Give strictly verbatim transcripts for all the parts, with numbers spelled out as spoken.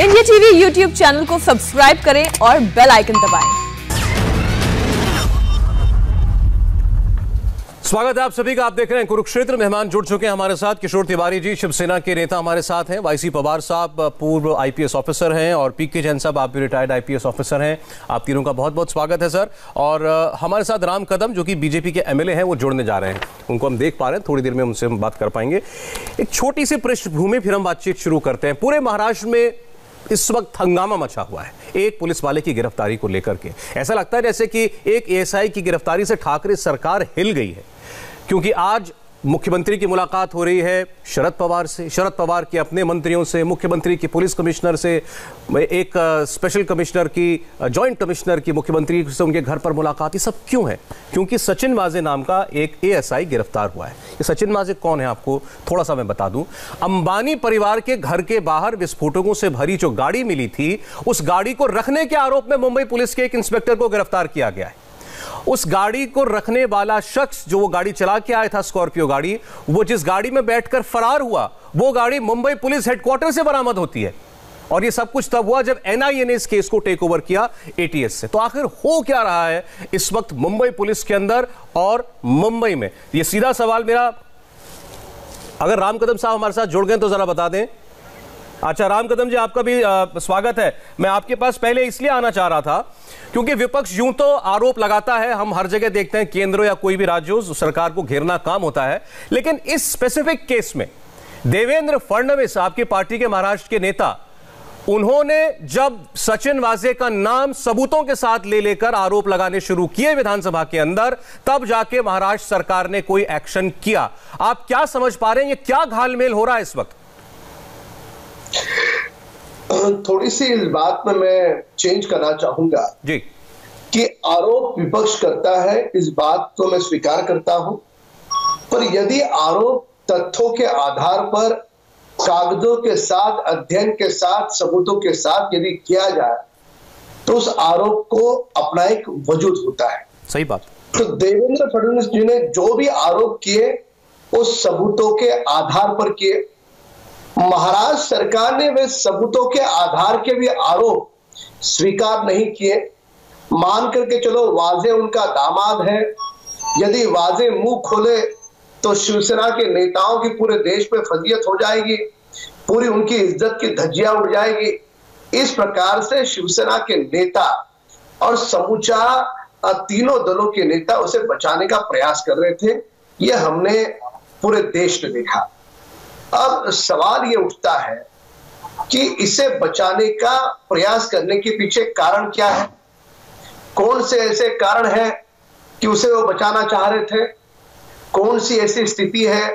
India TV YouTube channel को subscribe करें और बेल आइकन दबाएं। स्वागत है आप सभी का। आप देख रहे हैं कुरुक्षेत्र। मेहमान जुड़ चुके हैं हमारे साथ। किशोर तिवारी जी शिवसेना के नेता हमारे साथ हैं, वाईसी पवार साहब पूर्व आईपीएस ऑफिसर हैं और पीके जैन साहब आप भी रिटायर्ड आईपीएस ऑफिसर हैं। आप तीनों का बहुत बहुत स्वागत है सर। और हमारे साथ राम कदम जो कि बीजेपी के एमएलए हैं वो जुड़ने जा रहे हैं, उनको हम देख पा रहे हैं, थोड़ी देर में उनसे हम बात कर पाएंगे। एक छोटी सी पृष्ठभूमि फिर हम बातचीत शुरू करते हैं। पूरे महाराष्ट्र में इस वक्त हंगामा मचा हुआ है एक पुलिस वाले की गिरफ्तारी को लेकर के। ऐसा लगता है जैसे कि एक एएसआई की गिरफ्तारी से ठाकरे सरकार हिल गई है, क्योंकि आज मुख्यमंत्री की मुलाकात हो रही है शरद पवार से, शरद पवार के अपने मंत्रियों से, मुख्यमंत्री की पुलिस कमिश्नर से, एक स्पेशल कमिश्नर की, जॉइंट कमिश्नर की मुख्यमंत्री से उनके घर पर मुलाकात। ये सब क्यों है? क्योंकि सचिन वाजे नाम का एक एएसआई गिरफ्तार हुआ है। ये सचिन वाजे कौन है आपको थोड़ा सा मैं बता दूं। अम्बानी परिवार के घर के बाहर विस्फोटकों से भरी जो गाड़ी मिली थी, उस गाड़ी को रखने के आरोप में मुंबई पुलिस के एक इंस्पेक्टर को गिरफ्तार किया गया है। उस गाड़ी को रखने वाला शख्स जो वो गाड़ी चला के आया था, स्कॉर्पियो गाड़ी, वो जिस गाड़ी में बैठकर फरार हुआ, वो गाड़ी मुंबई पुलिस हेडक्वार्टर से बरामद होती है। और ये सब कुछ तब हुआ जब एनआईए ने इस केस को टेक ओवर किया एटीएस से। तो आखिर हो क्या रहा है इस वक्त मुंबई पुलिस के अंदर और मुंबई में? यह सीधा सवाल मेरा। अगर राम कदम साहब हमारे साथ जुड़ गए तो जरा बता दें। अच्छा राम कदम जी आपका भी आ, स्वागत है। मैं आपके पास पहले इसलिए आना चाह रहा था क्योंकि विपक्ष यूं तो आरोप लगाता है, हम हर जगह देखते हैं केंद्र या कोई भी राज्य सरकार को घेरना काम होता है, लेकिन इस स्पेसिफिक केस में देवेंद्र फडणवीस आपकी पार्टी के महाराष्ट्र के नेता, उन्होंने जब सचिन वाजे का नाम सबूतों के साथ ले लेकर आरोप लगाने शुरू किए विधानसभा के अंदर, तब जाके महाराष्ट्र सरकार ने कोई एक्शन किया। आप क्या समझ पा रहे हैं, ये क्या घालमेल हो रहा है इस वक्त? थोड़ी सी इस बात में मैं चेंज करना चाहूंगा जी कि आरोप विपक्ष करता है, इस बात को मैं स्वीकार करता हूं, पर यदि आरोप तथ्यों के आधार पर कागजों के साथ, अध्ययन के साथ, सबूतों के साथ यदि किया जाए तो उस आरोप को अपना एक वजूद होता है। सही बात। तो देवेंद्र फडणवीस जी ने जो भी आरोप किए उस सबूतों के आधार पर किए। महाराष्ट्र सरकार ने वे सबूतों के आधार के भी आरोप स्वीकार नहीं किए। मान करके चलो वाजे उनका दामाद है, यदि वाजे मुंह खोले तो शिवसेना के नेताओं की पूरे देश में फजीयत हो जाएगी, पूरी उनकी इज्जत की धज्जियां उड़ जाएगी। इस प्रकार से शिवसेना के नेता और समूचा तीनों दलों के नेता उसे बचाने का प्रयास कर रहे थे। यह हमने पूरे देश में देखा। अब सवाल ये उठता है कि इसे बचाने का प्रयास करने के पीछे कारण क्या है, कौन से ऐसे कारण है कि उसे वो बचाना चाह रहे थे, कौन सी ऐसी स्थिति है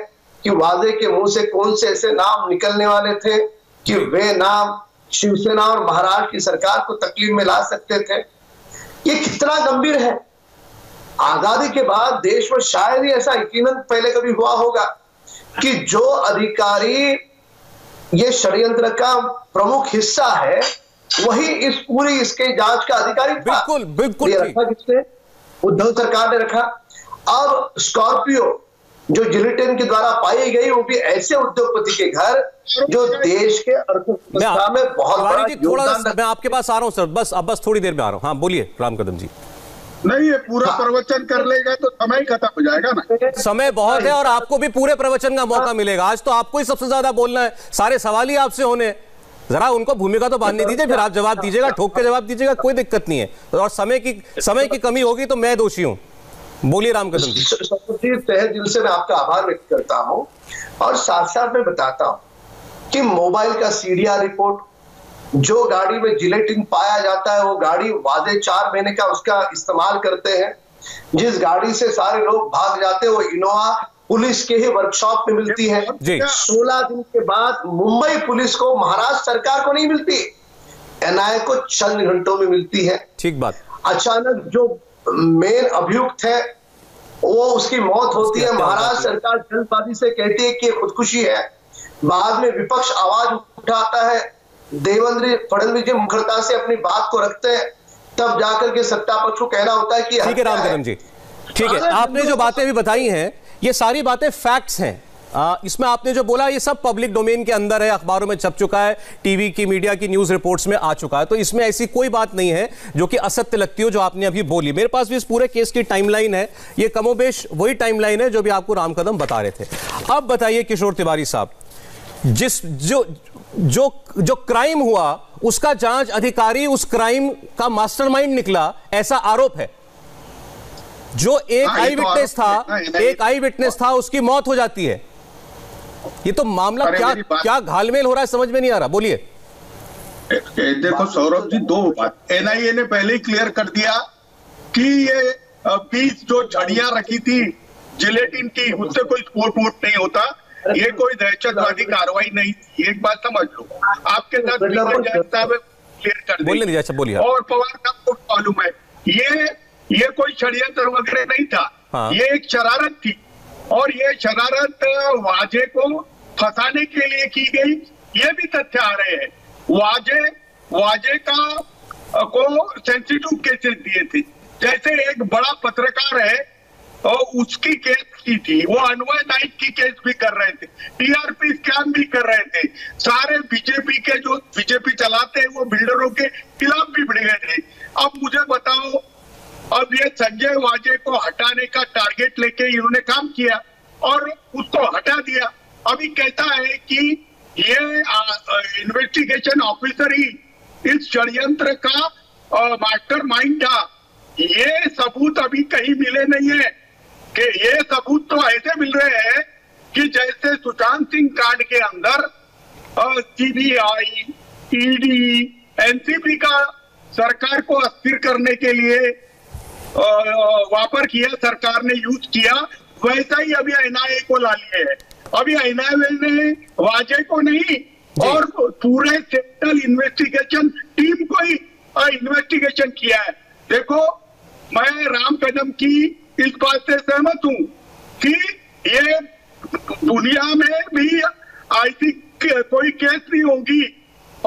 कि वाजे के मुंह से कौन से ऐसे नाम निकलने वाले थे कि वे नाम शिवसेना और महाराष्ट्र की सरकार को तकलीफ में ला सकते थे। ये कितना गंभीर है। आजादी के बाद देश में शायद ही ऐसा यकीनन पहले कभी हुआ होगा कि जो अधिकारी ये षड्यंत्र का प्रमुख हिस्सा है वही इस पूरी इसके जांच का अधिकारी था। बिल्कुल बिल्कुल रखा किसने? उद्धव सरकार ने रखा। अब स्कॉर्पियो जो जिलेटिन के द्वारा पाई गई वो भी ऐसे उद्योगपति के घर जो देश के अर्थव्यवस्था में बहुत बड़ा योगदान रखा। मैं आपके पास आ रहा हूं सर, बस अब बस थोड़ी देर में आ रहा हूं। हाँ बोलिए राम कदम जी। नहीं ये पूरा प्रवचन कर लेगा तो समय खत्म हो जाएगा ना। समय बहुत है और आपको भी पूरे प्रवचन का मौका मिलेगा। आज तो आपको ही सबसे ज्यादा बोलना है, सारे सवाल ही आपसे होने। जरा उनको भूमिका तो बांधने दीजिए, फिर आप जवाब दीजिएगा, ठोक के जवाब दीजिएगा, कोई दिक्कत नहीं है। और समय की समय की कमी होगी तो मैं दोषी हूँ। बोलिए राम कदम जी। तहे दिल से मैं आपका आभार व्यक्त करता हूँ और साथ साथ मैं बताता हूँ कि मोबाइल का सीडीआर रिपोर्ट, जो गाड़ी में जिलेटिन पाया जाता है वो गाड़ी वादे चार महीने का उसका इस्तेमाल करते हैं, जिस गाड़ी से सारे लोग भाग जाते हैं वो इनोवा पुलिस के ही वर्कशॉप में मिलती है। सोलह दिन के बाद मुंबई पुलिस को महाराष्ट्र सरकार को नहीं मिलती, एनआईए को चंद घंटों में मिलती है। ठीक बात। अचानक जो मेन अभियुक्त है वो उसकी मौत होती है। महाराष्ट्र सरकार जल्दबाजी से कहती है कि खुदकुशी है। बाद में विपक्ष आवाज उठाता है, देवेंद्र फडणवीस जी मुखरता से अपनी बात को रखते हैं, तब जाकर के सत्ता पक्ष को कहना होता है कि ठीक है राम कदम जी, ठीक है। आपने जो बातें भी बताई हैं ये सारी बातें फैक्ट्स हैं। आ, इसमें आपने जो बोला ये सब पब्लिक डोमेन के अंदर है, अखबारों में छप चुका है, टीवी की मीडिया की न्यूज़ रिपोर्ट्स में आ चुका है, तो इसमें ऐसी कोई बात नहीं है जो कि असत्य लगती हो जो आपने अभी बोली। मेरे पास भी इस पूरे केस की टाइमलाइन है, ये कमोबेश वही टाइमलाइन है जो भी आपको राम कदम बता रहे थे। अब बताइए किशोर तिवारी साहब, जिस जो जो जो क्राइम हुआ उसका जांच अधिकारी उस क्राइम का मास्टरमाइंड निकला, ऐसा आरोप है। जो एक आई विटनेस था एक आई विटनेस था उसकी मौत हो जाती है। ये तो मामला क्या क्या घालमेल हो रहा है, समझ में नहीं आ रहा। बोलिए। देखो सौरभ जी, दो बात, एनआईए ने पहले ही क्लियर कर दिया कि ये बीस जो झड़ियां रखी थी जिलेटिन की, उससे कोई स्पोर्ट वोट नहीं होता, ये कोई दहशतवादी कार्रवाई नहीं थी। एक बात समझ लो, आपके साथ क्लियर कर दी। और पवार साहब को मालूम है ये ये कोई षड्यंत्र वगैरह नहीं था। हाँ। ये एक शरारत थी और ये शरारत वाजे को फंसाने के लिए की गई, ये भी तथ्य आ रहे हैं। वाजे वाजे का को सेंसिटिव केसेस दिए थे, जैसे एक बड़ा पत्रकार है और उसकी केस की थी, वो अन्वय नाईक की केस भी कर रहे थे, टीआरपी स्कैम भी कर रहे थे, सारे बीजेपी के जो बीजेपी चलाते हैं वो बिल्डरों के खिलाफ भी भिड़े थे। अब मुझे बताओ, अब ये संजय वाजे को हटाने का टारगेट लेके इन्होंने काम किया और उसको हटा दिया। अभी कहता है कि ये इन्वेस्टिगेशन ऑफिसर ही इस षड्यंत्र का मास्टरमाइंड था। ये सबूत अभी कहीं मिले नहीं है कि ये सबूत तो ऐसे मिल रहे हैं कि जैसे सुशांत सिंह कांड के अंदर सीबीआई, ईडी, एनसीपी का सरकार को अस्थिर करने के लिए वापर किया, सरकार ने यूज किया, वैसा ही अभी एनआईए को ला लिए है। अभी एनआईए ने वाजे को नहीं और पूरे सेंट्रल इन्वेस्टिगेशन टीम को ही इन्वेस्टिगेशन किया है। देखो, मैं राम कदम की इस बात से सहमत हूँ कि ये दुनिया में भी ऐसी कोई केस नहीं होगी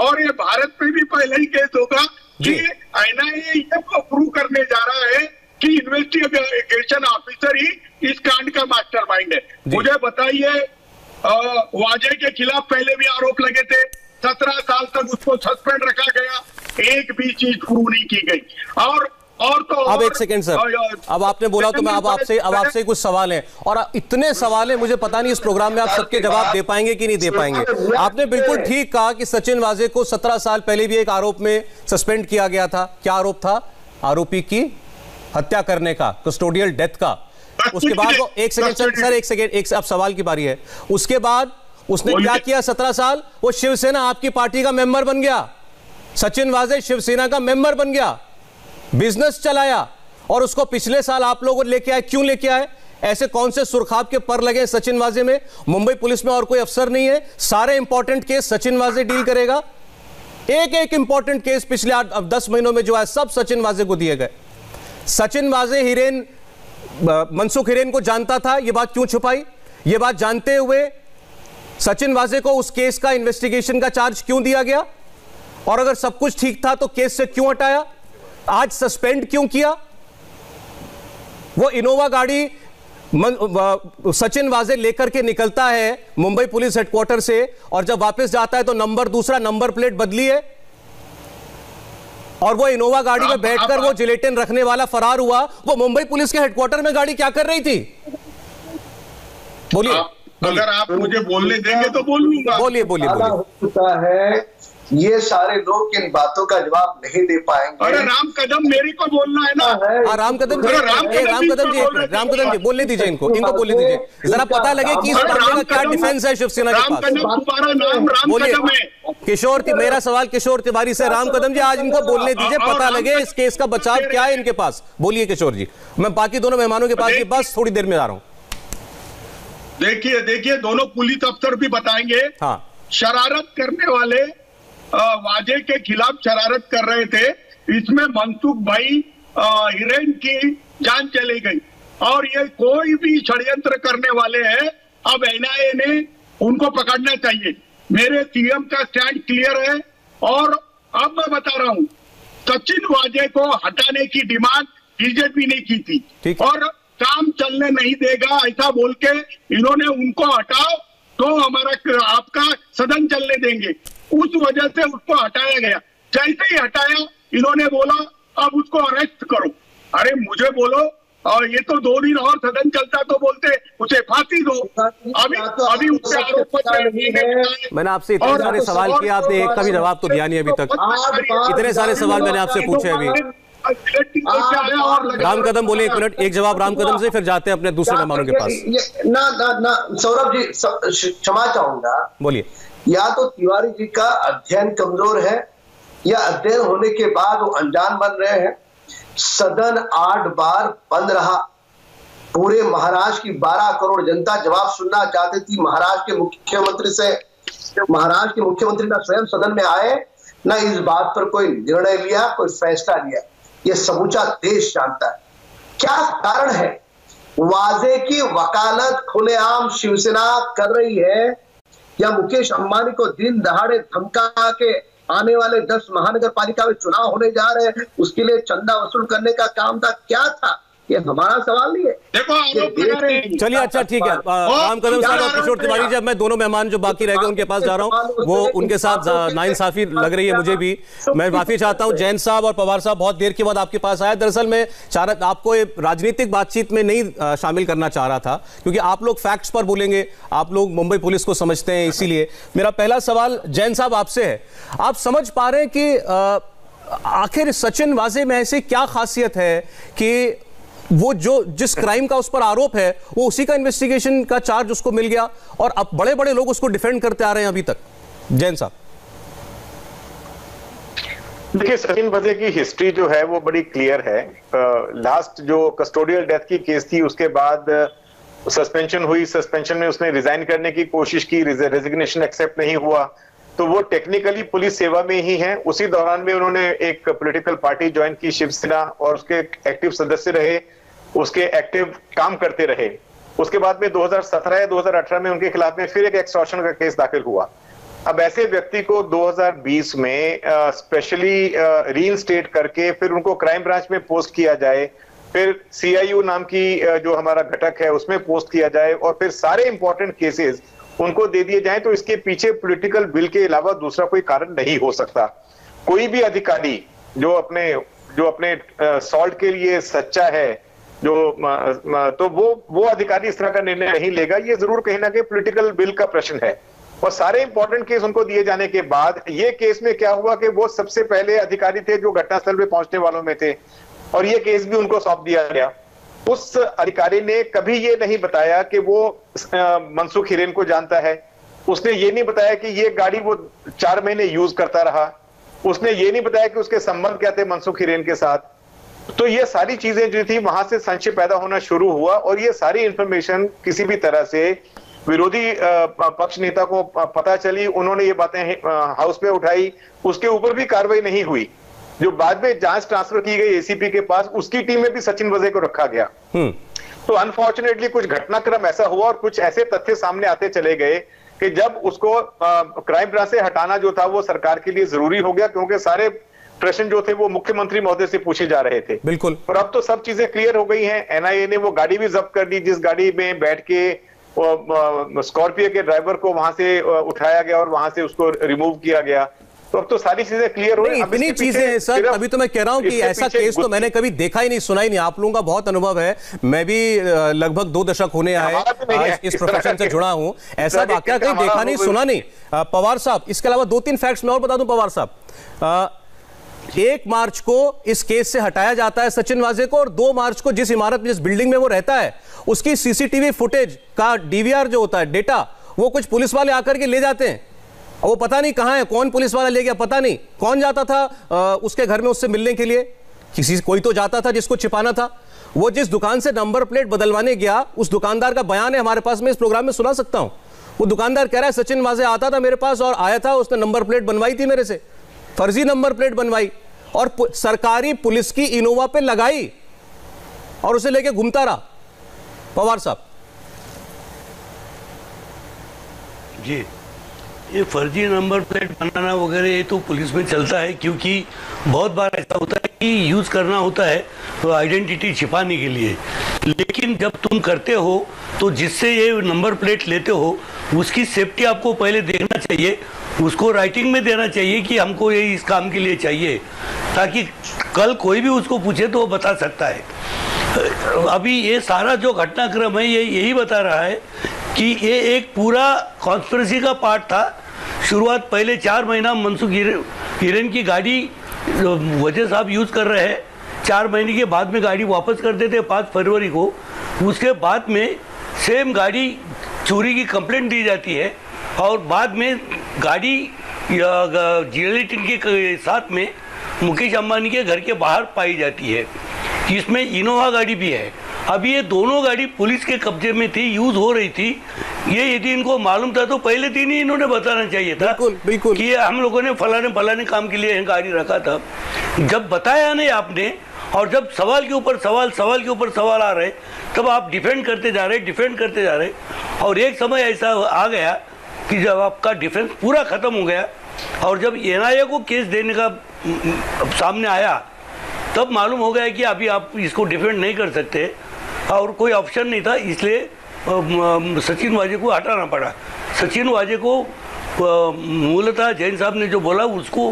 और ये भारत में भी पहले ही केस होगा कि एनआईए ये प्रूव करने जा रहा है कि इन्वेस्टिगेशन ऑफिसर ही इस कांड का मास्टरमाइंड है। मुझे बताइए, वाजे के खिलाफ पहले भी आरोप लगे थे, सत्रह साल तक उसको सस्पेंड रखा गया, एक भी चीज प्रूव नहीं की गई। और और तो अब एक सेकंड सर, अब आपने बोला तो मैं अब आपसे अब आपसे कुछ सवाल हैं और इतने सवाल हैं, मुझे पता नहीं इस प्रोग्राम में आप सबके जवाब दे पाएंगे कि नहीं दे पाएंगे। आपने बिल्कुल ठीक कहा कि सचिन वाजे को सत्रह साल पहले भी एक आरोप में सस्पेंड किया गया था। क्या आरोप था? आरोपी की हत्या करने का, कस्टोडियल डेथ का। उसके बाद वो एक सेकेंड सर सर एक सेकेंड एक अब सवाल की बारी है। उसके बाद उसने क्या किया? सत्रह साल वो शिवसेना आपकी पार्टी का मेंबर बन गया, सचिन वाजे शिवसेना का मेंबर बन गया, बिजनेस चलाया और उसको पिछले साल आप लोग लेके आए। क्यों लेके आए? ऐसे कौन से सुरखाब के पर लगे सचिन वाजे में? मुंबई पुलिस में और कोई अफसर नहीं है? सारे इंपॉर्टेंट केस सचिन वाजे डील करेगा, एक एक इंपॉर्टेंट केस पिछले आठ दस महीनों में जो है सब सचिन वाजे को दिए गए। सचिन वाजे हिरेन मनसुख हिरेन को जानता था, यह बात क्यों छुपाई? यह बात जानते हुए सचिन वाजे को उस केस का इन्वेस्टिगेशन का चार्ज क्यों दिया गया? और अगर सब कुछ ठीक था तो केस से क्यों हटाया? आज सस्पेंड क्यों किया? वो इनोवा गाड़ी सचिन वाजे लेकर के निकलता है मुंबई पुलिस हेडक्वार्टर से और जब वापस जाता है तो नंबर दूसरा, नंबर प्लेट बदली है और वो इनोवा गाड़ी में बैठकर वो जिलेटिन रखने वाला फरार हुआ। वो मुंबई पुलिस के हेडक्वार्टर में गाड़ी क्या कर रही थी? बोलिए। अगर आप मुझे बोलने देंगे तो बोल लूंगा। बोलिए बोलिए। ये सारे लोग इन बातों का जवाब नहीं दे पाएंगे। अरे राम कदम मेरे को बोलना है ना। राम कदम जी, राम कदम जी, राम कदम जी बोलने दीजिए इनको, इनको बोलने दीजिए, जरा पता लगे कि इस मामले का क्या डिफेंस है शिवसेना के पास। किशोर, मेरा सवाल किशोर तिवारी से, राम कदम जी आज इनको बोलने दीजिए, पता लगे इस केस का बचाव क्या है इनके पास। बोलिए किशोर जी, मैं बाकी दोनों मेहमानों के पास बस थोड़ी देर में आ रहा हूँ। देखिए देखिए, दोनों पुलिस अफसर भी बताएंगे। हाँ, शरारत करने वाले वाजे के खिलाफ शरारत कर रहे थे, इसमें मनसुख भाई हिरेन की जान चली गई और ये कोई भी षड्यंत्र करने वाले हैं। अब एनआईए ने उनको पकड़ना चाहिए। मेरे सीएम का स्टैंड क्लियर है और अब मैं बता रहा हूँ, सचिन वाजे को हटाने की डिमांड बीजेपी ने की थी और काम चलने नहीं देगा ऐसा बोल के इन्होंने उनको हटाओ तो हमारा आपका सदन चलने देंगे, उस वजह से उसको हटाया गया। जैसे ही हटाया इन्होंने बोला अब उसको अरेस्ट करो। अरे मुझे बोलो और ये तो दो दिन और सदन चलता तो बोलते उसे फांसी दो। अभी अभी उससे आरोप है। मैंने आपसे इतने सारे सवाल किए, आपने एक का भी जवाब तो दिया नहीं अभी तक। इतने सारे सवाल मैंने आपसे पूछे अभी। राम कदम बोले, एक मिनट, एक जवाब राम कदम से फिर जाते हैं अपने दूसरे मेहमानों के पास। ना ना ना सौरभ जी क्षमा चाहूंगा, बोलिए। या तो तिवारी जी का अध्ययन कमजोर है या अध्ययन होने के बाद वो अनजान बन रहे हैं। सदन आठ बार बंद रहा, पूरे महाराष्ट्र की बारह करोड़ जनता जवाब सुनना चाहती थी महाराष्ट्र के मुख्यमंत्री से। महाराष्ट्र के मुख्यमंत्री ना स्वयं सदन में आए, ना इस बात पर कोई निर्णय लिया, कोई फैसला लिया। ये समूचा देश जानता है। क्या कारण है? वाजे की वकालत खुलेआम शिवसेना कर रही है या मुकेश अम्बानी को दिन दहाड़े धमका के आने वाले दस महानगर पालिका में चुनाव होने जा रहे हैं उसके लिए चंदा वसूल करने का काम था, क्या था? ये हमारा सवाल नहीं है। देखो, चलिए अच्छा ठीक है। राम कदम साहब और किशोर तिवारी जी, अब मैं दोनों मेहमान जो बाकी रह गए उनके पास जा रहा हूँ। वो उनके साथ नाइंसाफी लग रही है मुझे भी, मैं माफी चाहता हूँ। जैन साहब और पवार साहब बहुत देर के बाद आपके पास आया। दरअसल मैं चारक आपको राजनीतिक बातचीत में नहीं शामिल करना चाह रहा था क्योंकि आप लोग फैक्ट्स पर बोलेंगे, आप लोग मुंबई पुलिस को समझते हैं, इसीलिए मेरा पहला सवाल जैन साहब आपसे है। आप समझ पा रहे हैं कि आखिर सचिन वाजे में ऐसी क्या खासियत है कि वो जो जिस क्राइम का उस पर आरोप है वो उसी का इन्वेस्टिगेशन का चार्ज उसको मिल गया और अब बड़े बड़े लोग उसको डिफेंड करते आ रहे हैं अभी तक? जैन साहब देखिए, सचिन वाजे की हिस्ट्री जो है वो बड़ी क्लियर है। लास्ट जो कस्टोडियल डेथ की केस थी उसके बाद सस्पेंशन हुई, सस्पेंशन में उसने रिजाइन करने की कोशिश की, रेजिग्नेशन एक्सेप्ट नहीं हुआ, तो वो टेक्निकली पुलिस सेवा में ही हैं। उसी दौरान में उन्होंने एक पॉलिटिकल पार्टी ज्वाइन की शिवसेना और उसके एक्टिव सदस्य रहे, उसके एक्टिव काम करते रहे। उसके बाद में दो हज़ार सत्रह या दो हज़ार अठारह में उनके खिलाफ में फिर एक एक्सटॉर्शन का केस दाखिल हुआ। अब ऐसे व्यक्ति को दो हज़ार बीस में स्पेशली रीइंस्टेट करके फिर उनको क्राइम ब्रांच में पोस्ट किया जाए, फिर सीआईयू नाम की जो हमारा घटक है उसमें पोस्ट किया जाए और फिर सारे इंपॉर्टेंट केसेस उनको दे दिए जाए, तो इसके पीछे पॉलिटिकल बिल के अलावा दूसरा कोई कारण नहीं हो सकता। कोई भी अधिकारी जो अपने जो अपने सॉल्ट के लिए सच्चा है, जो तो वो वो अधिकारी इस तरह का निर्णय नहीं लेगा। ये जरूर कहीं ना कहीं पॉलिटिकल बिल का प्रश्न है। और सारे इंपॉर्टेंट केस उनको दिए जाने के बाद ये केस में क्या हुआ कि वो सबसे पहले अधिकारी थे जो घटनास्थल पे पहुंचने वालों में थे और ये केस भी उनको सौंप दिया गया। उस अधिकारी ने कभी ये नहीं बताया कि वो मनसुख हिरेन को जानता है, उसने ये नहीं बताया कि ये गाड़ी वो चार महीने यूज करता रहा, उसने ये नहीं बताया कि उसके संबंध क्या थे मनसुख हिरेन के साथ। तो ये सारी चीजें जो थी वहां से संशय पैदा होना शुरू हुआ और ये सारी इंफॉर्मेशन किसी भी तरह से विरोधी पक्ष नेता को पता चली। उन्होंने ये बातें हाउस में उठाई, उसके ऊपर भी कार्रवाई नहीं हुई। जो बाद में जांच ट्रांसफर की गई एसीपी के पास, उसकी टीम में भी सचिन वाजे को रखा गया। तो अनफॉर्चुनेटली कुछ घटनाक्रम ऐसा हुआ और कुछ ऐसे तथ्य सामने आते चले गए कि जब उसको क्राइम ब्रांच से हटाना जो था वो सरकार के लिए जरूरी हो गया क्योंकि सारे प्रश्न जो थे वो मुख्यमंत्री महोदय से पूछे जा रहे थे। बिल्कुल। और अब तो सब चीजें क्लियर हो गई हैं। एनआईए ने वो गाड़ी भी जब्त कर ली जिस गाड़ी में बैठ के स्कॉर्पियो के ड्राइवर को वहां से उठाया गया और वहां से उसको रिमूव किया गया। तो अब तो सारी चीजें क्लियर हो रही हैं। इतनी चीजें हैं सर, अभी तो मैं कह रहा हूं कि ऐसा केस तो मैंने कभी देखा ही नहीं, सुना ही नहीं। आप लोगों का बहुत अनुभव है, मैं भी लगभग दो दशक होने आए इस प्रोफेशन से जुड़ा हूं, ऐसा वाकया कहीं देखा नहीं, सुना नहीं। पवार साहब, इसके अलावा दो तीन फैक्ट्स मैं और बता दूं। पवार साहब, एक मार्च को इस केस से हटाया जाता है सचिन वाजे को और दो मार्च को जिस इमारत में, जिस बिल्डिंग में वो रहता है उसकी सीसीटीवी फुटेज का डीवीआर जो होता है डेटा, वो कुछ पुलिस वाले आकर के ले जाते हैं। वो पता नहीं कहाँ है, कौन पुलिस वाला ले गया पता नहीं, कौन जाता था आ, उसके घर में उससे मिलने के लिए, किसी कोई तो जाता था जिसको छिपाना था। वो जिस दुकान से नंबर प्लेट बदलवाने गया उस दुकानदार का बयान है हमारे पास, मैं इस प्रोग्राम में सुना सकता हूँ। वो दुकानदार कह रहा है सचिन वाजे आता था मेरे पास और आया था, उसने नंबर प्लेट बनवाई थी मेरे से, फर्जी नंबर प्लेट बनवाई और पु, सरकारी पुलिस की इनोवा पे लगाई और उसे लेके घूमता रहा। पवार साहब जी, ये फर्जी नंबर प्लेट बनाना वगैरह ये तो पुलिस में चलता है, क्योंकि बहुत बार ऐसा होता है कि यूज़ करना होता है तो आइडेंटिटी छिपाने के लिए। लेकिन जब तुम करते हो तो जिससे ये नंबर प्लेट लेते हो उसकी सेफ्टी आपको पहले देखना चाहिए, उसको राइटिंग में देना चाहिए कि हमको ये इस काम के लिए चाहिए, ताकि कल कोई भी उसको पूछे तो वो बता सकता है। अभी ये सारा जो घटनाक्रम है ये यही बता रहा है कि ये एक पूरा कॉन्स्पिरेसी का पार्ट था। शुरुआत पहले चार महीना मनसुख हिरेन की गाड़ी वजह साहब यूज़ कर रहे हैं, चार महीने के बाद में गाड़ी वापस कर देते पाँच फरवरी को। उसके बाद में सेम गाड़ी चोरी की कंप्लेंट दी जाती है और बाद में गाड़ी जिलेटिन के साथ में मुकेश अम्बानी के घर के बाहर पाई जाती है, जिसमें इनोवा गाड़ी भी है। अब ये दोनों गाड़ी पुलिस के कब्जे में थी, यूज़ हो रही थी। ये यदि इनको मालूम था तो पहले दिन ही इन्होंने बताना चाहिए था। बिल्कुल, बिल्कुल। कि हम लोगों ने फलाने फलाने काम के लिए गाड़ी रखा था। जब बताया नहीं आपने, और जब सवाल के ऊपर सवाल सवाल के ऊपर सवाल आ रहे, तब आप डिफेंड करते जा रहे डिफेंड करते जा रहे और एक समय ऐसा आ गया कि जब आपका डिफेंस पूरा ख़त्म हो गया और जब एन आई ए को केस देने का सामने आया, तब मालूम हो गया कि अभी आप इसको डिफेंड नहीं कर सकते और कोई ऑप्शन नहीं था, इसलिए सचिन वाजे को हटाना पड़ा। सचिन वाजे को मूलतः जैन साहब ने जो बोला उसको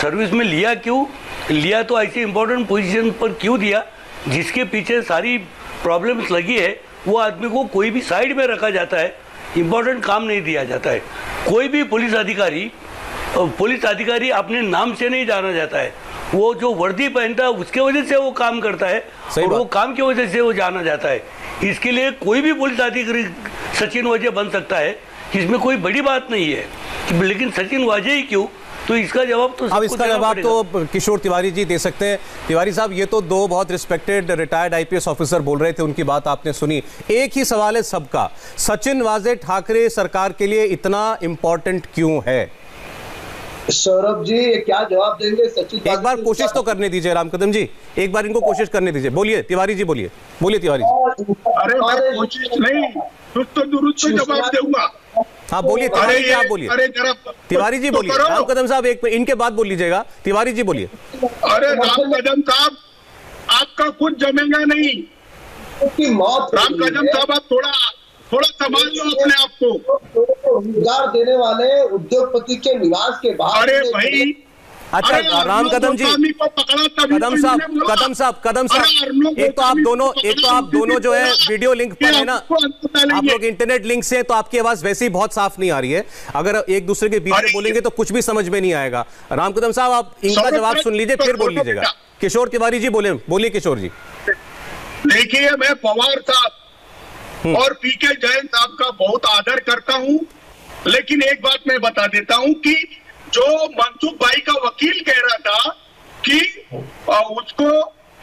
सर्विस में लिया क्यों लिया, तो ऐसी इम्पोर्टेंट पोजीशन पर क्यों दिया जिसके पीछे सारी प्रॉब्लम्स लगी है। वो आदमी को कोई भी साइड में रखा जाता है, इम्पोर्टेंट काम नहीं दिया जाता है। कोई भी पुलिस अधिकारी पुलिस अधिकारी अपने नाम से नहीं जाना जाता है, वो जो वर्दी पहनता है उसके वजह से वो काम करता है और वो काम की वजह से वो जाना जाता है। इसके लिए कोई भी पुलिस अधिकारी सचिन वाजे बन सकता है, इसमें कोई बड़ी बात नहीं है। लेकिन सचिन वाजे ही क्यों, तो इसका जवाब तो अब इसका जवाब तो किशोर तिवारी जी दे सकते हैं। तिवारी साहब, ये तो दो बहुत respected retired I P S officer बोल रहे थे, उनकी बात आपने सुनी। एक ही सवाल है सबका, सचिन वाजे ठाकरे सरकार के लिए इतना इम्पोर्टेंट क्यों है? सौरभ जी क्या जवाब देंगे? सचिन एक बार कोशिश तो करने दीजिए, राम कदम जी एक बार इनको कोशिश करने दीजिए। बोलिए तिवारी जी, बोलिए बोलिए तिवारी जी। अरे मैं कोशिश नहीं, दुरुस्त दुरुस्त जवाब दूंगा। हाँ बोलिए तिवारी जी, आप बोलिए तिवारी जी, बोलिए राम कदम साहब एक इनके बाद बोल लीजिएगा। तिवारी जी बोलिए। अरे राम कदम साहब आपका कुछ जमेगा नहीं। राम कदम साहब आप थोड़ा थोड़ा संभाल लो अपने आप को। रोजगार देने वाले उद्योगपति के निवास के बाहर। अरे भाई, अच्छा राम कदम जी, कदम साहब कदम साहब कदम साहब एक तो आप दोनों एक तो आप दोनों जो है वीडियो लिंक पर है ना, आप लोग इंटरनेट लिंक से हैं तो आपकी आवाज वैसे ही बहुत साफ नहीं आ रही है। अगर एक दूसरे के बीच में बोलेंगे तो कुछ भी समझ में नहीं आएगा। राम कदम साहब आप इनका जवाब सुन लीजिए फिर बोल लीजिएगा। किशोर तिवारी जी बोले, बोलिए किशोर जी। देखिए मैं पवार साहब और पीके जैन साहब का बहुत आदर करता हूं, लेकिन एक बात मैं बता देता हूं कि जो मनसुख भाई का वकील कह रहा था कि उसको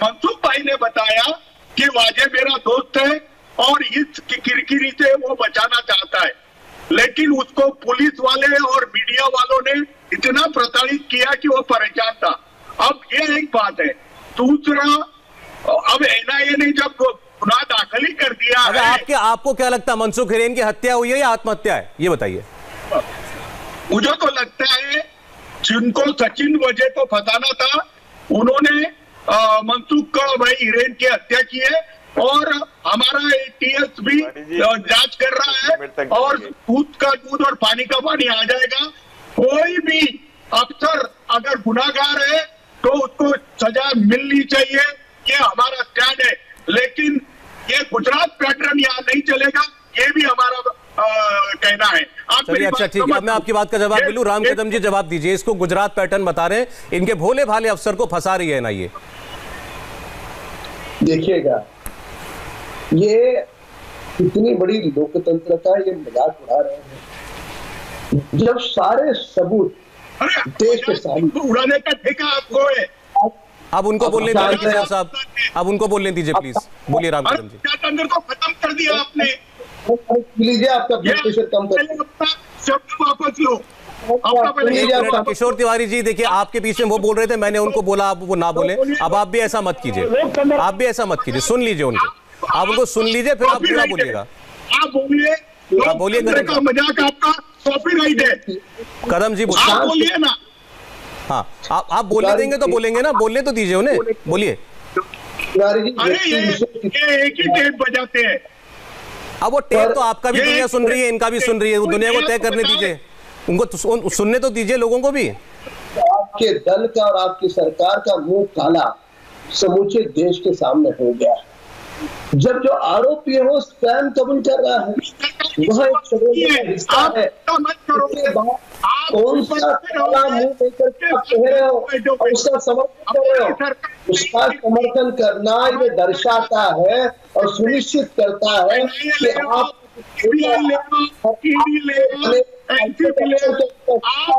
मनसुख भाई ने बताया कि वाजे मेरा दोस्त है और इस किरकिरी से वो बचाना चाहता है, लेकिन उसको पुलिस वाले और मीडिया वालों ने इतना प्रताड़ित किया कि वो परेशान था। अब ये एक बात है। दूसरा, अब एन आई ए ने जब गुनाह दाखिल ही कर दिया। अगर आपके आपको क्या लगता है मनसुख हिरेन की हत्या हुई है या आत्महत्या है, ये बताइए। मुझे तो लगता है जिनको सचिन वाजे को फंसाना था उन्होंने मनसुख भाई हिरेन की हत्या की है और हमारा ए टी एस भी जांच कर रहा है और दूध का दूध और पानी का पानी आ जाएगा। कोई भी अफसर अगर गुनाहगार है तो उसको सजा मिलनी चाहिए, ये हमारा स्टैंड है। लेकिन ये गुजरात पैटर्न यहाँ नहीं चलेगा, ये भी हमारा कहना है। चलिए अच्छा ठीक है, अब मैं आपकी बात का जवाब मिलूं। राम कदम जी जवाब दीजिए, इसको गुजरात पैटर्न बता रहे हैं, इनके भोले भाले अफसर को फंसा रही है ना ये। देखिएगा, ये इतनी बड़ी लोकतंत्र का ये मजाक उड़ा रहे हैं जब सारे सबूत देश के सामने। उड़ाने का ठेका आपको है। अब उनको बोलने दीजिए साहब, अब उनको बोलने दीजिए प्लीज। बोलिए राम कदम जी। प्रजातंत्र को खत्म कर दिया आपने। लीजिए आपका ब्लड प्रेशर कम कर, शब्द वापस लो। किशोर तिवारी जी देखिए, आपके बीच में वो बोल रहे थे, मैंने उनको बोला आप वो ना बोले। अब आप भी ऐसा मत कीजिए, आप भी ऐसा मत कीजिए, सुन लीजिए उनको, आप उनको सुन लीजिए फिर आप बोलिएगा। आप बोलिए बोलिए कदम। मजाक आपका कॉपीराइट है कदम जी, आप बोलिए ना। हाँ आप आप बोलने देंगे तो बोलेंगे ना, बोलने तो दीजिए उन्हें, बोलिए। अरे ये ये एक ही टेप बजाते हैं। अब वो टेप तो आपका भी दुनिया सुन रही है, इनका भी सुन रही है, दुनिया को तय करने दीजिए, उनको सुनने तो दीजिए लोगों को भी। आपके दल का और आपकी सरकार का मुंह काला समूचे देश के सामने हो गया है। जब जो आरोपी है वो स्वयं कबूल कर रहा है, वह कौन सा काला मुंह लेकर कह रहे हो, उसका समर्थन कर रहे हो, उसका समर्थन करना ये दर्शाता है और सुनिश्चित करता है कि आप आप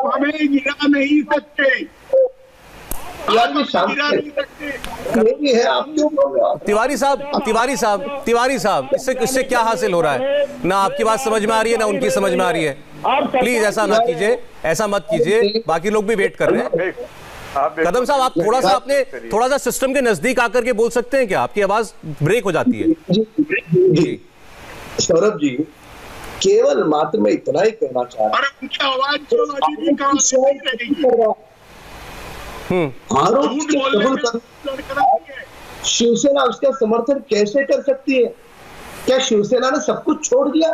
हमें गिरा नहीं सकते। तिवारी साहब, तिवारी साहब, तिवारी साहब, इससे इससे क्या हासिल हो रहा है? ना आपकी बात समझ में आ रही है ना उनकी समझ में आ रही है। प्लीज ऐसा ना कीजिए, ऐसा मत कीजिए, बाकी लोग भी वेट कर रहे हैं। कदम साहब आप थोड़ा सा अपने थोड़ा सा सिस्टम के नजदीक आकर के बोल सकते हैं क्या? आपकी आवाज ब्रेक हो जाती है जी। सौरभ जी केवल मात्र में इतना ही कहना चाहता हूँ, आरोप शिवसेना उसका समर्थन कैसे कर सकती है? क्या शिवसेना ने सब कुछ छोड़ दिया,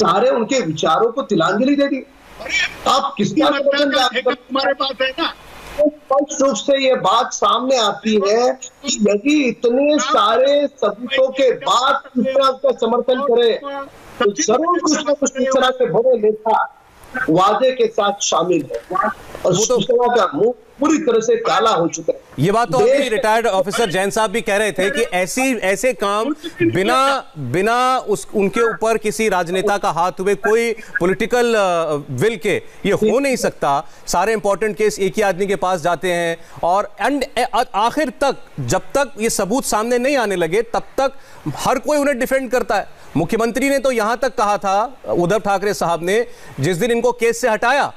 सारे उनके विचारों को तिलांजलि दे दी? आप किसकी हमारे पास है ना, स्पष्ट रूप से ये बात सामने आती है कि यदि इतने सारे सबूतों के बाद शिवसेना उसका समर्थन करे तो जरूर कुछ न कुछ शिवसेना से भरे नेता वादे के साथ शामिल है और शिवसेना का मुंह पूरी तरह से काला हो चुका है। ये बात तो अभी रिटायर्ड ऑफिसर जैन साहब भी कह रहे थे कि ऐसी ऐसे काम बिना बिना उस उनके ऊपर किसी राजनेता का हाथ हुए, कोई पॉलिटिकल विल के, ये हो नहीं सकता। सारे इंपॉर्टेंट केस एक ही आदमी के पास जाते हैं और एंड आखिर तक जब तक ये सबूत सामने नहीं आने लगे तब तक हर कोई उन्हें डिफेंड करता है। मुख्यमंत्री ने तो यहां तक कहा था, उद्धव ठाकरे साहब ने, जिस दिन इनको केस से हटाया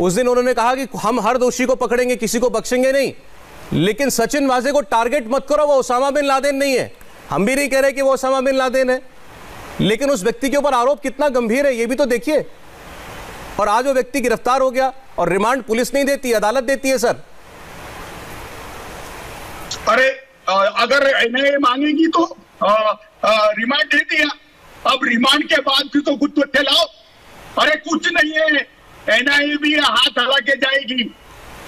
उस दिन उन्होंने कहा कि हम हर दोषी को पकड़ेंगे, किसी को बख्शेंगे नहीं, लेकिन सचिन वाजे को टारगेट मत करो, वो ओसामा बिन लादेन नहीं है। हम भी नहीं कह रहे कि वो ओसामा बिन लादेन है, लेकिन उस व्यक्ति के ऊपर आरोप कितना गंभीर है ये भी तो देखिए। और आज वो व्यक्ति गिरफ्तार हो गया और रिमांड पुलिस नहीं देती, अदालत देती है सर। अरे अगर एनआईए मांगेगी तो रिमांड दे दिया, अब रिमांड के बाद भी तो कुछ तो फैलाओ। अरे कुछ नहीं है, एनआईए भी हाथ हला के जाएगी।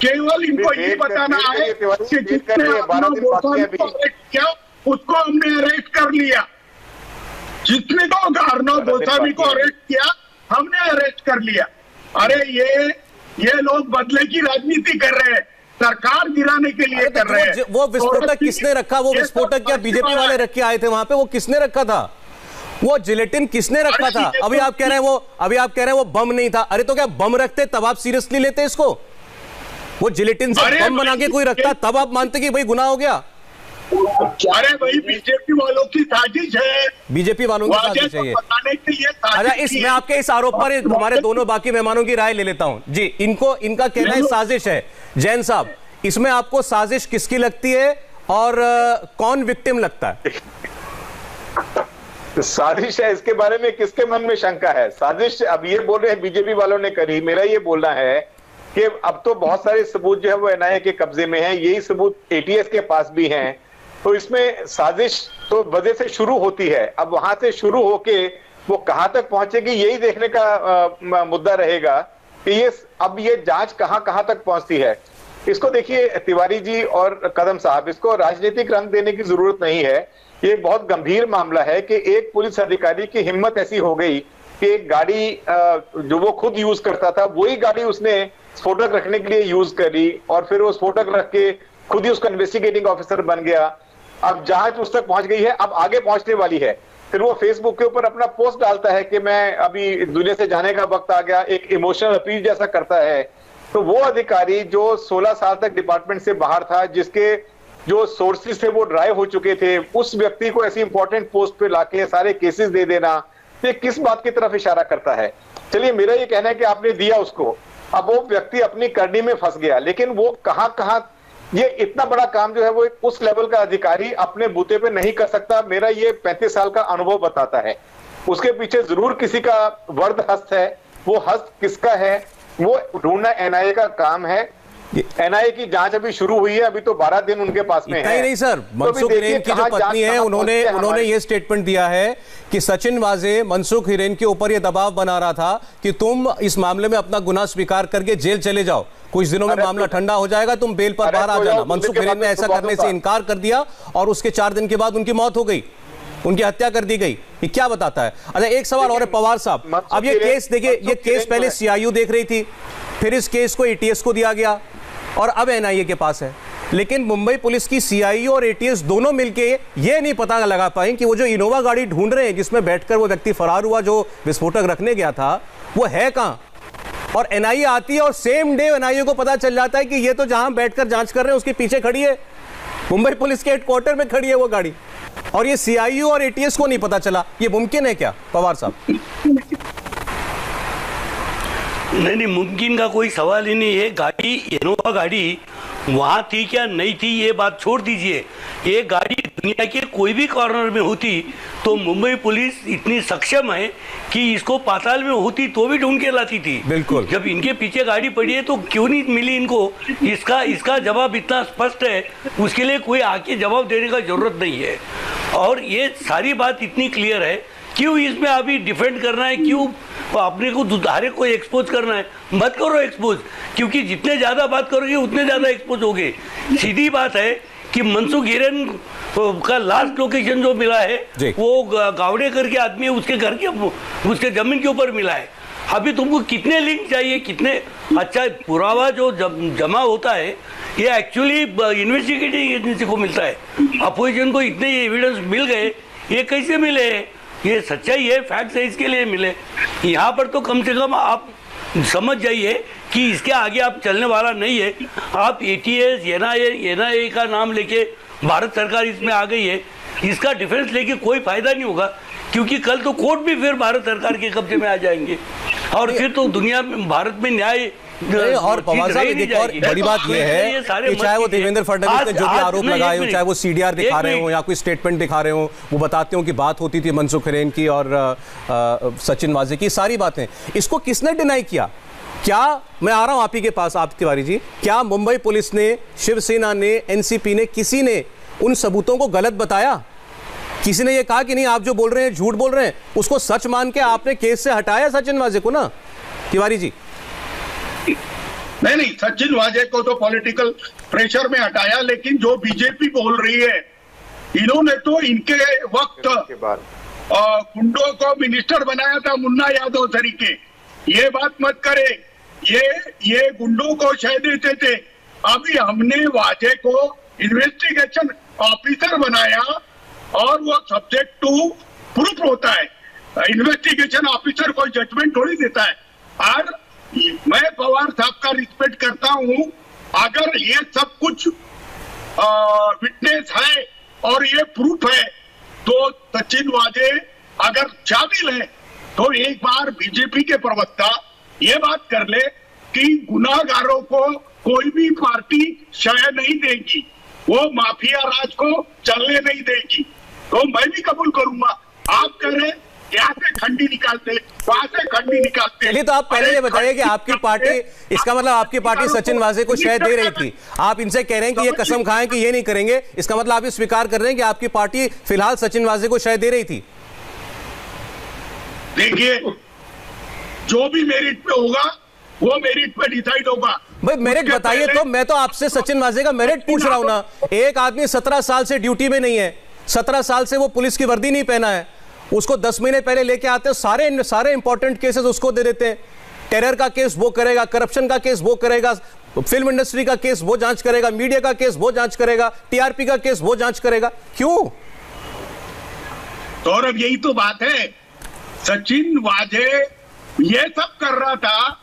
केवल इनको ये बताना है कि जिसने किया उसको हमने अरेस्ट कर लिया, जिसने तो अर्णव गोस्वामी को अरेस्ट किया हमने अरेस्ट कर लिया। अरे ये ये लोग बदले की राजनीति कर रहे हैं, सरकार गिराने के लिए कर रहे हैं। वो विस्फोटक किसने रखा? वो विस्फोटक क्या बीजेपी वाले रख के आए थे वहां पे? वो किसने रखा था? वो जिलेटिन किसने रखा था? अभी आप कह रहे हैं वो अभी आप कह रहे हैं वो बम नहीं था। अरे तो क्या बम रखते तब आप सीरियसली लेते इसको? वो जिलेटिन से बम बना के कोई रखता तब आप मानते कि भाई गुनाह हो गया? अरे भाई बीजेपी वालों की साजिश है, बीजेपी वालों की साजिश है ये। अच्छा इस मैं आपके इस आरोप पर हमारे दोनों बाकी मेहमानों की राय ले लेता हूं जी। इनको इनका कहना है साजिश है। जैन साहब, इसमें आपको साजिश किसकी लगती है और कौन विक्टिम लगता है? साजिश है इसके बारे में किसके मन में शंका है? साजिश अब ये बोल रहे हैं बीजेपी वालों ने करी। मेरा ये बोलना है कि अब तो बहुत सारे सबूत जो है वो एनआईए के कब्जे में हैं, यही सबूत एटीएस के पास भी हैं, तो इसमें साजिश तो वजह से शुरू होती है। अब वहां से शुरू होके वो कहां तक पहुंचेगी यही देखने का आ, मुद्दा रहेगा कि ये अब ये जांच कहां कहां तक पहुंचती है। इसको देखिए तिवारी जी और कदम साहब, इसको राजनीतिक रंग देने की जरूरत नहीं है। ये बहुत गंभीर मामला है कि एक पुलिस अधिकारी की हिम्मत ऐसी हो गई कि एक गाड़ी जो वो खुद यूज करता था वही गाड़ी उसने स्फोटक रखने के लिए यूज करी और फिर वो स्फोटक रख के खुद ही उसका इन्वेस्टिगेटिंग ऑफिसर बन गया। अब जांच उस तक पहुंच गई है, अब आगे पहुंचने वाली है। फिर वो फेसबुक के ऊपर अपना पोस्ट डालता है कि मैं अभी दुनिया से जाने का वक्त आ गया, एक इमोशनल अपील जैसा करता है। तो वो अधिकारी जो सोलह साल तक डिपार्टमेंट से बाहर था, जिसके जो सोर्सेस थे वो ड्राई हो चुके थे, उस व्यक्ति को ऐसी इंपॉर्टेंट पोस्ट पे लाके सारे केसेस दे देना, ये किस बात की तरफ इशारा करता है? चलिए मेरा ये कहना है कि आपने दिया उसको, अब वो व्यक्ति अपनी करनी में फंस गया, लेकिन वो कहां कहां ये इतना बड़ा काम जो है वो उस लेवल का अधिकारी अपने बूते पे नहीं कर सकता। मेरा ये पैंतीस साल का अनुभव बताता है। उसके पीछे जरूर किसी का वर्द हस्त है, वो हस्त किसका है वो ढूंढना एनआईए का काम है। एनआईए की जांच अभी शुरू हुई है, अभी तो बारह दिन उनके पास में है। नहीं नहीं सर, मनसुख हिरेन की जो पत्नी है उन्होंने उन्होंने ये स्टेटमेंट दिया है कि सचिन वाजे मनसुख हिरेन के ऊपर ये दबाव बना रहा था कि तुम इस मामले में अपना गुनाह स्वीकार करके जेल चले जाओ, कुछ दिनों में मामला ठंडा हो जाएगा, तुम बेल पर बाहर आ जाना। मनसुख हिरेन ने ऐसा करने से इनकार कर दिया और उसके चार दिन के बाद उनकी मौत हो गई, उनकी हत्या कर दी गई। ये क्या बताता है? अच्छा एक सवाल और है पवार साहब, अब ये केस देखिए, ये केस पहले सीआईयू देख रही थी, फिर इस केस को एटीएस को दिया गया और अब एनआईए के पास है, लेकिन मुंबई पुलिस की सीआईयू और एटीएस दोनों मिलके ये नहीं पता लगा पाए कि वो जो इनोवा गाड़ी ढूंढ रहे हैं जिसमें बैठकर वो व्यक्ति फरार हुआ जो विस्फोटक रखने गया था वो है कहां। और एनआईए आती है और सेम डे एनआईए को पता चल जाता है कि ये तो जहां बैठकर जांच कर रहे हैं उसके पीछे खड़ी है, मुंबई पुलिस के हेडक्वार्टर में खड़ी है वो गाड़ी, और ये सीआईयू और एटीएस को नहीं पता चला। ये मुमकिन है क्या पवार साहब? नहीं नहीं, मुमकिन का कोई सवाल ही नहीं है। गाड़ी इनोवा गाड़ी वहाँ थी क्या नहीं थी ये बात छोड़ दीजिए, ये गाड़ी दुनिया के कोई भी कॉर्नर में होती तो मुंबई पुलिस इतनी सक्षम है कि इसको पाताल में होती तो भी ढूंढ के लाती थी। बिल्कुल, जब इनके पीछे गाड़ी पड़ी है तो क्यों नहीं मिली इनको? इसका इसका जवाब इतना स्पष्ट है, उसके लिए कोई आके जवाब देने का जरूरत नहीं है। और ये सारी बात इतनी क्लियर है, क्यों इसमें अभी डिफेंड करना है, क्यों अपने को दुधारे को एक्सपोज करना है? मत करो एक्सपोज, क्योंकि जितने ज़्यादा बात करोगे उतने ज़्यादा एक्सपोज होगे। सीधी बात है कि मनसुख हिरेन का लास्ट लोकेशन जो मिला है वो गावड़े करके आदमी है, उसके घर के उसके जमीन के ऊपर मिला है। अभी तुमको कितने लिंक चाहिए, कितने? अच्छा पुरावा जो जम, जमा होता है ये एक्चुअली इन्वेस्टिगेटिंग एजेंसी को मिलता है। अपोजिशन को इतने एविडेंस मिल गए, ये कैसे मिले? ये सच्चाई है, फैक्ट है, इसके लिए मिले। यहाँ पर तो कम से कम आप समझ जाइए कि इसके आगे आप चलने वाला नहीं है। आप एटीएस एनआईए एनआईए का नाम लेके भारत सरकार इसमें आ गई है, इसका डिफेंस लेके कोई फायदा नहीं होगा, क्योंकि कल तो कोर्ट भी फिर भारत सरकार के कब्जे में आ जाएंगे और फिर तो दुनिया में भारत में न्याय। और पवार साहब एक और बड़ी बात यह है कि चाहे वो देवेंद्र फडणवीस ने जो भी आरोप लगाए हो, चाहे वो सीडीआर दिखा रहे हो या कोई स्टेटमेंट दिखा रहे हो, वो बताते हो कि बात होती थी मनसुख हिरेन की और सचिन वाजे की, सारी बातें, इसको किसने डिनाई किया? क्या मैं आ रहा हूँ आप ही के पास, आप तिवारी जी, क्या मुंबई पुलिस ने, शिवसेना ने, एनसीपी ने, किसी ने उन सबूतों को गलत बताया? किसी ने यह कहा कि नहीं आप जो बोल रहे हैं झूठ बोल रहे हैं, उसको सच मान के आपने केस से हटाया सचिन वाजे को ना? तिवारी जी नहीं नहीं, सचिन वाजे को तो पॉलिटिकल प्रेशर में हटाया, लेकिन जो बीजेपी बोल रही है, इन्होंने तो इनके वक्त गुंडों को मिनिस्टर बनाया था, मुन्ना यादव तरीके। ये बात मत करे, ये ये गुंडों को शह देते थे। अभी हमने वाजे को इन्वेस्टिगेशन ऑफिसर बनाया और वो सब्जेक्ट टू प्रूफ होता है, इन्वेस्टिगेशन ऑफिसर कोई जजमेंट थोड़ी देता है। और मैं पवार साहब का रिस्पेक्ट करता हूं, अगर ये सब कुछ विटनेस है और ये प्रूफ है तो सचिन वाजे अगर शामिल है तो एक बार बीजेपी के प्रवक्ता ये बात कर ले कि गुनाहगारों को कोई भी पार्टी शय नहीं देगी, वो माफिया राज को चलने नहीं देगी, तो मैं भी कबूल करूंगा। आप कह रहे यहाँ से खंडी निकालते, वहां से खंडी निकालते। चलिए तो आप पहले ये बताइए कि आपकी पार्टी, इसका मतलब आपकी पार्टी सचिन वाजे को शय दे रही थी, आप इनसे कह रहे हैं कि ये कसम खाएं कि ये नहीं करेंगे, इसका मतलब आप ये स्वीकार कर रहे हैं कि आपकी पार्टी फिलहाल सचिन वाजे को शय दे रही थी? देखिए जो भी मेरिट पे होगा वो मेरिट पे डिसाइड होगा। भाई मेरिट बताइए तो, मैं तो आपसे सचिन वाजे का मेरिट पूछ रहा हूँ ना। एक आदमी सत्रह साल से ड्यूटी में नहीं है, सत्रह साल से वो पुलिस की वर्दी नहीं पहना है, उसको दस महीने पहले लेके आते हैं, सारे सारे इंपॉर्टेंट केसेस उसको दे देते हैं। टेरर का केस वो करेगा, करप्शन का केस वो करेगा, फिल्म इंडस्ट्री का केस वो जांच करेगा, मीडिया का केस वो जांच करेगा, टीआरपी का केस वो जांच करेगा, क्यों? तो अब यही तो बात है, सचिन वाजे ये सब कर रहा था,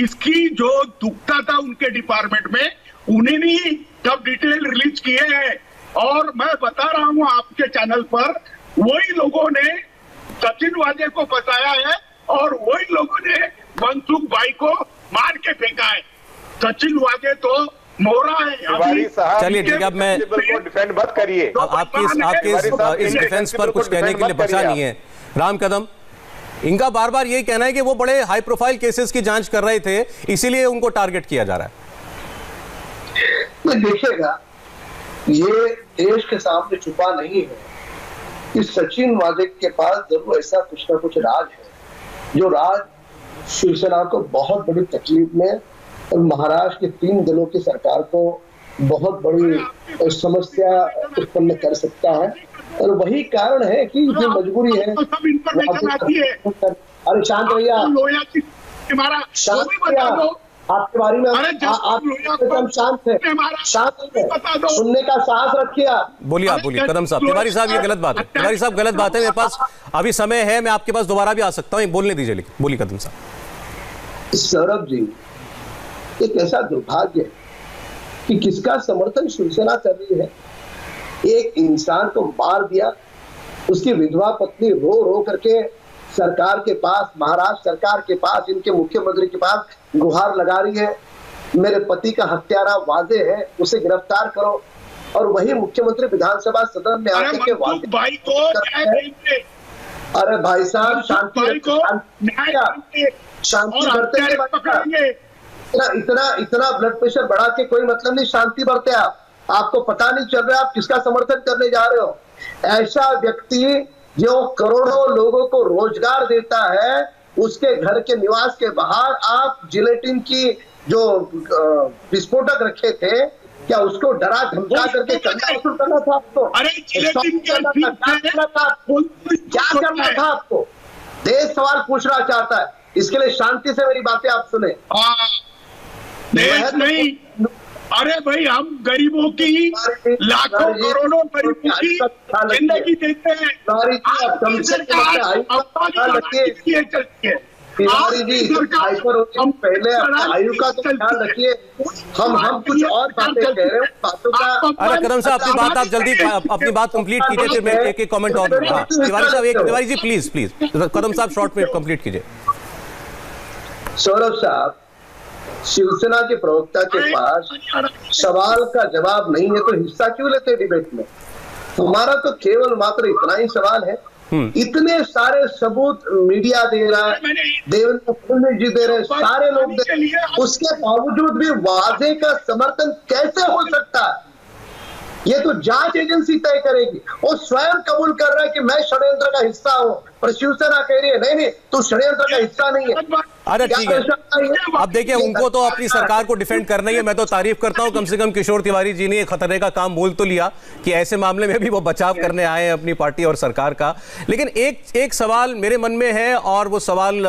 इसकी जो दुखता था उनके डिपार्टमेंट में उन्हें नहीं तब डिटेल रिलीज किए हैं। और मैं बता रहा हूं आपके चैनल पर वही लोगों ने सचिन वाजे को बताया है और वही लोगों ने मनसुख भाई को मार के फेंका है। सचिन वाजे तो मोरा है। चलिए ठीक है, अब मैं डिफेंड मत करिए, आपके इस आपके इस डिफेंस पर कुछ कहने के लिए बचा नहीं है। राम कदम, इनका बार बार ये कहना है कि वो बड़े हाई प्रोफाइल केसेस की जांच कर रहे थे, इसीलिए उनको टारगेट किया जा रहा है। देखिएगा, ये देश के सामने छुपा नहीं है कि सचिन वाजे के पास जरूर ऐसा कुछ ना कुछ राज है, जो राज शिवसेना को बहुत बड़ी तकलीफ में और महाराष्ट्र के तीन दलों की सरकार को बहुत बड़ी समस्या उत्पन्न कर सकता है। और वही कारण है कि ये मजबूरी है। अरे शांत भैया, आपके बारे में आप शांत है, शांत है, सुनने का साहस रखिए। आप बोलिए, आप बोलिए कदम साहब। तिवारी साहब ये गलत बात है, तिवारी साहब गलत बात है। मेरे पास अभी समय है, मैं आपके पास दोबारा भी आ सकता हूँ, बोलने दीजिए। लेकिन बोलिए कदम साहब। सौरभ जी, एक ऐसा दुर्भाग्य है कि किसका समर्थन शिवसेना कर रही है। एक इंसान को मार दिया, उसकी विधवा पत्नी रो रो करके सरकार के पास, महाराष्ट्र सरकार के पास, इनके मुख्यमंत्री के पास गुहार लगा रही है, मेरे पति का हत्यारा वाजे है, उसे गिरफ्तार करो। और वही मुख्यमंत्री विधानसभा सदन में आकर के वादे भाई को है। अरे भाई साहब शांति शांति करते, इतना इतना इतना ब्लड प्रेशर बढ़ा के कोई मतलब नहीं। शांति बरते आप, आपको पता नहीं चल रहा आप किसका समर्थन करने जा रहे हो। ऐसा व्यक्ति जो करोड़ों लोगों को रोजगार देता है, उसके घर के निवास के बाहर आप जिलेटिन की जो विस्फोटक रखे थे, क्या उसको डरा धमका करके करना करना था आपको? अरे जिलेटिन करना था आपको, क्या करना था आपको? देश सवाल पूछना चाहता है, इसके लिए शांति से मेरी बातें आप सुने। देश नहीं, अरे भाई हम गरीबों की, लाखों करोड़ों गरीबों की जिंदगी देते हैं। पहले आयु का तो ख्याल रखिए। हम हम कुछ और बातें कह रहे हैं। अरे कदम साहब अपनी बात आप जल्दी अपनी बात कंप्लीट कीजिए, फिर मैं एक एक कमेंट और। तिवारी साहब एक तिवारी जी प्लीज प्लीज कदम साहब शॉर्ट में कंप्लीट कीजिए। सौरभ साहब, शिवसेना के प्रवक्ता के पास सवाल का जवाब नहीं है तो हिस्सा क्यों लेते डिबेट में? हमारा तो केवल मात्र इतना ही सवाल है। इतने सारे सबूत मीडिया दे रहा है, देवेंद्र फडणवीस जी दे रहे हैं, सारे लोग दे रहे हैं, उसके बावजूद भी वाजे का समर्थन कैसे हो सकता है? ये तो जांच एजेंसी तय करेगी। वो स्वयं कबूल कर रहा है कि मैं षड्यंत्र का हिस्सा हूं, पर शिवसेना कह रही है नहीं नहीं तू षड्यंत्र का हिस्सा नहीं है। अरे ठीक है, अब देखिए उनको तो अपनी सरकार को डिफेंड करना ही है। मैं तो तारीफ करता हूं, कम से कम किशोर तिवारी जी ने ये खतरे का काम बोल तो लिया कि ऐसे मामले में भी वो बचाव करने आए हैं अपनी पार्टी और सरकार का। लेकिन एक एक सवाल मेरे मन में है, और वो सवाल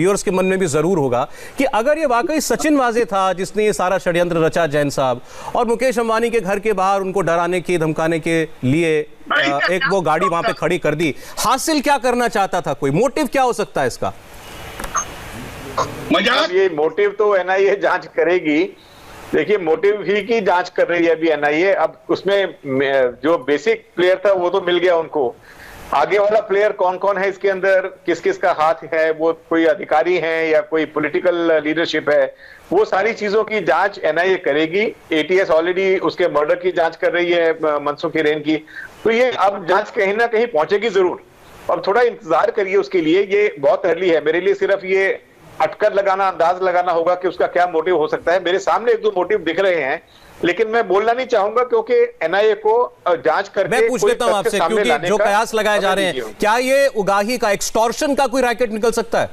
व्यूअर्स के मन में भी जरूर होगा कि अगर ये वाकई सचिन वाजे था जिसने ये सारा षड्यंत्र रचा, जैन साहब, और मुकेश अंबानी के घर के बाहर उनको डराने के धमकाने के लिए एक वो गाड़ी वहां पे खड़ी कर दी, हासिल क्या करना चाहता था? कोई मोटिव क्या हो सकता है इसका? मजाक, ये मोटिव तो एनआईए जांच करेगी। देखिए मोटिव ही की जांच कर रही है अभी एनआईए। अब उसमें जो बेसिक प्लेयर था वो तो मिल गया उनको, आगे वाला प्लेयर कौन कौन है इसके अंदर, किस किस का हाथ है, वो कोई अधिकारी है या कोई पॉलिटिकल लीडरशिप है, वो सारी चीजों की जांच एनआईए करेगी। एटीएस ऑलरेडी उसके मर्डर की जांच कर रही है मनसुख हिरेन की, तो ये अब जांच कहीं ना कहीं पहुंचेगी जरूर। अब थोड़ा इंतजार करिए उसके लिए, ये बहुत अर्ली है। मेरे लिए सिर्फ ये अटकर लगाना, अंदाज लगाना होगा कि उसका क्या मोटिव हो सकता है। मेरे सामने एक दो मोटिव दिख रहे हैं, लेकिन मैं बोलना नहीं चाहूंगा क्योंकि एनआईए को जांच करके मैं पूछ लेता हूं आपसे, क्योंकि जो कयास लगाए जा रहे हैं, क्या ये उगाही का, एक्सटॉर्शन का कोई रैकेट निकल सकता है?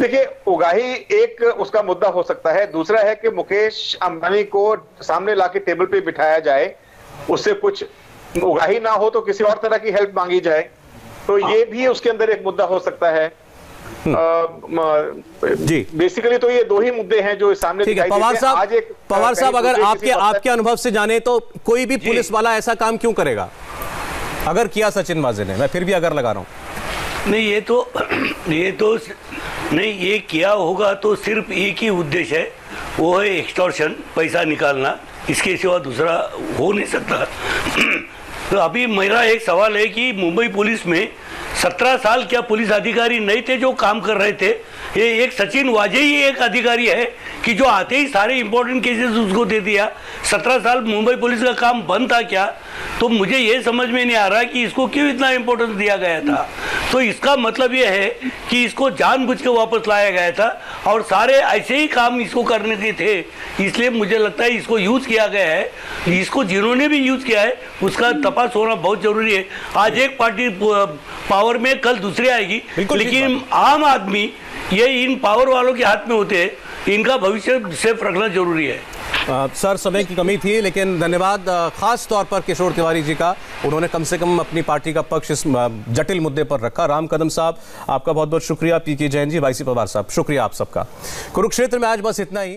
देखिए उगाही एक उसका मुद्दा हो सकता है, दूसरा है कि मुकेश अंबानी को सामने लाके टेबल पे बिठाया जाए, उससे कुछ उगाही ना हो तो किसी और तरह की हेल्प मांगी जाए, तो ये भी उसके अंदर एक मुद्दा हो सकता है। जी बेसिकली तो ये दो ही मुद्दे हैं जो सामने दिखाई देते हैं। पवार साहब, आज एक पवार साहब अगर आपके आपके अनुभव से जाने तो कोई भी पुलिस वाला ऐसा काम क्यों करेगा अगर किया सचिन वाजे ने? मैं फिर भी अगर लगा रहा हूं। नहीं ये तो ये तो नहीं ये किया होगा तो सिर्फ एक ही उद्देश्य है, वो है एक्सटॉर्शन, पैसा निकालना, इसके सिवा दूसरा हो नहीं सकता। तो अभी मेरा एक सवाल है कि मुंबई पुलिस में सत्रह साल क्या पुलिस अधिकारी नहीं थे जो काम कर रहे थे? ये एक सचिन वाजे ही एक अधिकारी है कि जो आते ही सारे इंपॉर्टेंट केसेस उसको दे दिया। सत्रह साल मुंबई पुलिस का काम बंद था क्या? तो मुझे ये समझ में नहीं आ रहा कि इसको क्यों इतना इंपॉर्टेंस दिया गया था। तो इसका मतलब ये है कि इसको जानबूझ के वापस लाया गया था और सारे ऐसे ही काम इसको करने के थे, इसलिए मुझे लगता है इसको यूज़ किया गया है। इसको जिन्होंने भी यूज़ किया है उसका तपास होना बहुत जरूरी है। आज एक पार्टी पावर में कल दूसरी आएगी, लेकिन आम आदमी ये इन पावर वालों के हाथ में होते हैं, इनका भविष्य सेफ रखना जरूरी है। आ, सर समय की कमी थी, लेकिन धन्यवाद खास तौर पर किशोर तिवारी जी का, उन्होंने कम से कम अपनी पार्टी का पक्ष इस जटिल मुद्दे पर रखा। राम कदम साहब आपका बहुत बहुत शुक्रिया, पीके जैन जी, वाईसी पवार साहब शुक्रिया आप सबका। कुरुक्षेत्र में आज बस इतना ही।